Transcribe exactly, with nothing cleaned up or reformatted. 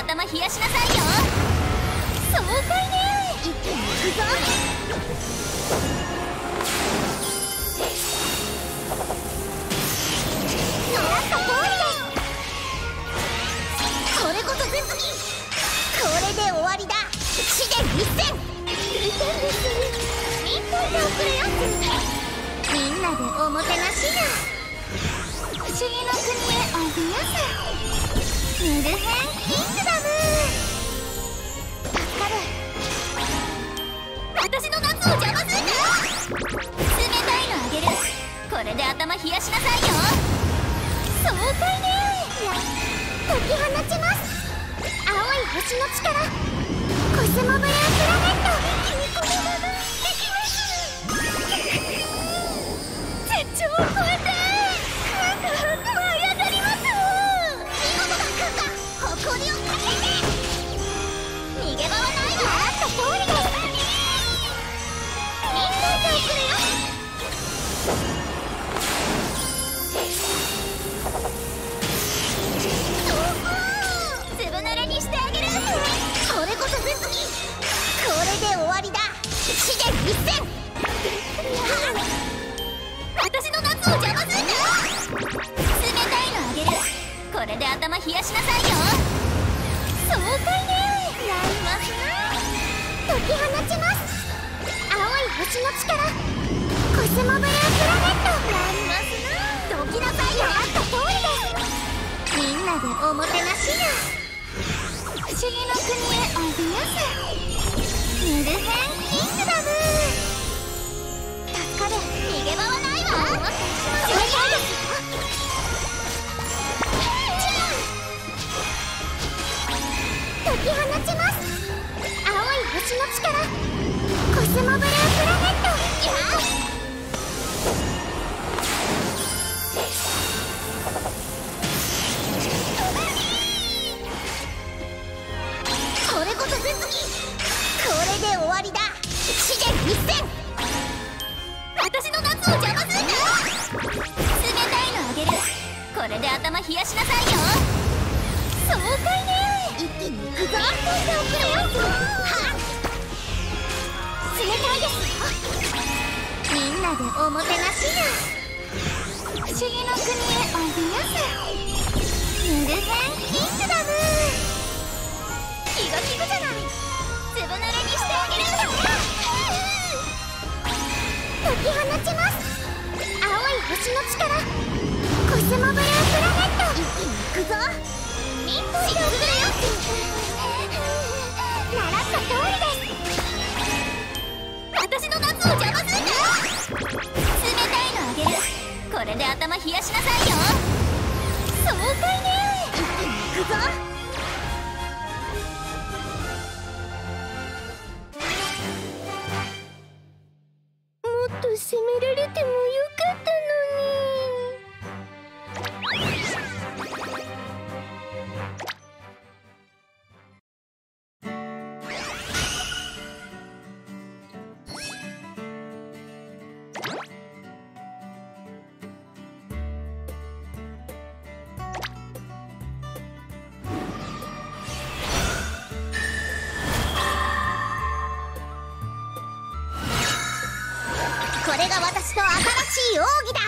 頭冷やしなさいよ。爽快ね。一気に行くぞ。おもてなしや不思議の国へおびやすミルヘン・キングダム。助かる。私の夏を邪魔すんな。冷たいのあげる。これで頭冷やしなさいよ。爽快ね。解き放ちます。青い星の力コスモブループラネット。君このまま超怖い。舞い上がります。見事だクーパー。誇りをかけて。逃げ場はないわ。あった通りだ。みんなで行くよ。どこつぶ濡れにしてあげる。それこそずっとき。これで終わりだ。試練一戦。私の夏を邪魔すんな。冷たいのあげる。これで頭冷やしなさいよ。爽快ね。解き放ちます。青い星の力コスモブループラネット。どきなさいよ。あった通りです。みんなでおもてなしや不思議の国へおびやすミルヘン・キングダム。助かる。逃げ場はない。お願いします。解き放ちます。青い星の力コスモブループラネット。やあこれこそずっとき。これで終わりだ。試練一戦。私の夏を邪魔すんな。冷たいのあげる。これで頭冷やしなさいよ。爽快ね。一気に行くぞ。はっ冷たいですよ。みんなでおもてなしや不思議の国へおびやすミルヘン・キングダム。気が利くじゃない。つぶ濡れにしてあげる。解き放ちます。青い星の力コスモブループラネット。一気に行くぞ。みんなで行くよ。習った通りです。私の夏を邪魔すんな。冷たいのあげる。これで頭冷やしなさいよ。爽快ね。一気に行くぞ。責められてもよかったのに。これが私の新しい奥義だ。